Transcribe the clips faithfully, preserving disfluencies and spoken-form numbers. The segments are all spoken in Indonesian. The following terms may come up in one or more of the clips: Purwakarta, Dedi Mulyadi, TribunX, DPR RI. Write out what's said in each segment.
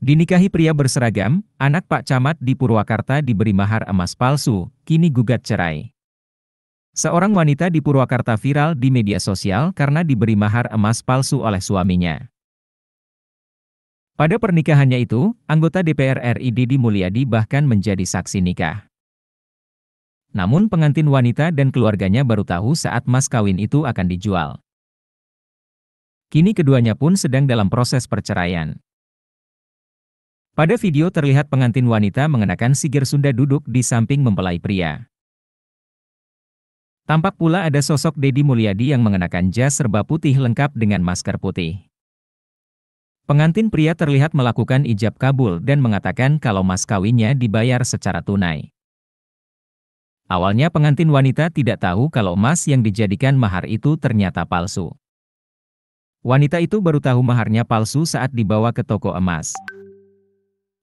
Dinikahi pria berseragam, anak Pak Camat di Purwakarta diberi mahar emas palsu, kini gugat cerai. Seorang wanita di Purwakarta viral di media sosial karena diberi mahar emas palsu oleh suaminya. Pada pernikahannya itu, anggota D P R R I Dedi Mulyadi bahkan menjadi saksi nikah. Namun pengantin wanita dan keluarganya baru tahu saat mas kawin itu akan dijual. Kini keduanya pun sedang dalam proses perceraian. Pada video terlihat pengantin wanita mengenakan sigir Sunda duduk di samping mempelai pria. Tampak pula ada sosok Dedi Mulyadi yang mengenakan jas serba putih lengkap dengan masker putih. Pengantin pria terlihat melakukan ijab kabul dan mengatakan kalau mas kawinnya dibayar secara tunai. Awalnya pengantin wanita tidak tahu kalau emas yang dijadikan mahar itu ternyata palsu. Wanita itu baru tahu maharnya palsu saat dibawa ke toko emas.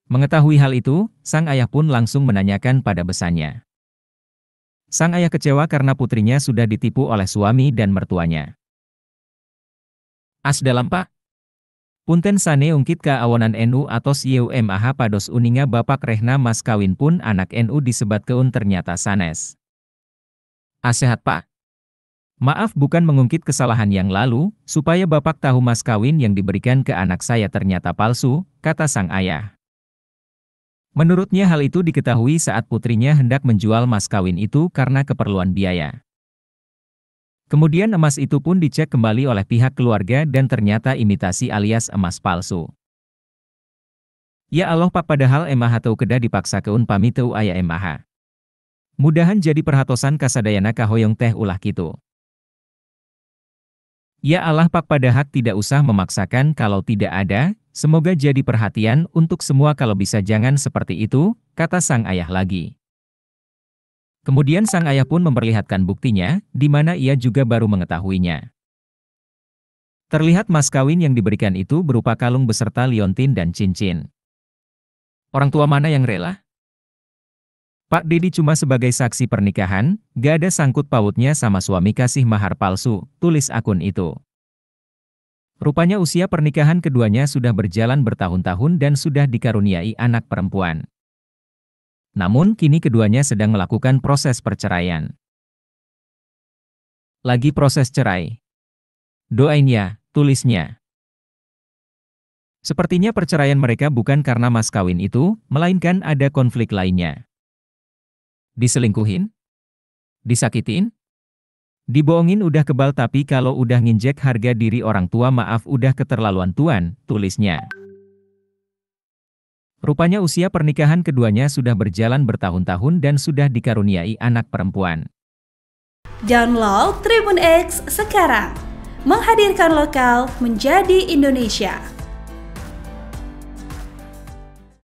Mengetahui hal itu, sang ayah pun langsung menanyakan pada besannya. Sang ayah kecewa karena putrinya sudah ditipu oleh suami dan mertuanya. As dalam pak. Punten sane ungkit ka awanan N U atos Y U M A H pados uninga bapak rehna mas kawin pun anak N U disebat keun ternyata sanes. Asehat pak. Maaf bukan mengungkit kesalahan yang lalu, supaya bapak tahu mas kawin yang diberikan ke anak saya ternyata palsu, kata sang ayah. Menurutnya hal itu diketahui saat putrinya hendak menjual mas kawin itu karena keperluan biaya. Kemudian emas itu pun dicek kembali oleh pihak keluarga dan ternyata imitasi alias emas palsu. Ya Allah pak padahal emaha teu kedah dipaksa keun pami teu aya emaha. Mudahan jadi perhatosan kasadayana kahoyong teh ulah kitu. Ya Allah pak padahal tidak usah memaksakan kalau tidak ada. Semoga jadi perhatian untuk semua kalau bisa jangan seperti itu, kata sang ayah lagi. Kemudian sang ayah pun memperlihatkan buktinya, di mana ia juga baru mengetahuinya. Terlihat mas kawin yang diberikan itu berupa kalung beserta liontin dan cincin. Orang tua mana yang rela? Pak Dedi cuma sebagai saksi pernikahan, gak ada sangkut pautnya sama suami kasih mahar palsu, tulis akun itu. Rupanya usia pernikahan keduanya sudah berjalan bertahun-tahun dan sudah dikaruniai anak perempuan. Namun kini keduanya sedang melakukan proses perceraian. Lagi proses cerai. Doain ya, tulisnya. Sepertinya perceraian mereka bukan karena mas kawin itu, melainkan ada konflik lainnya. Diselingkuhin? Disakitin? Dibohongin udah kebal tapi kalau udah nginjek harga diri orang tua maaf udah keterlaluan tuan, tulisnya. Rupanya usia pernikahan keduanya sudah berjalan bertahun-tahun dan sudah dikaruniai anak perempuan. Download TribunX sekarang. Menghadirkan lokal menjadi Indonesia.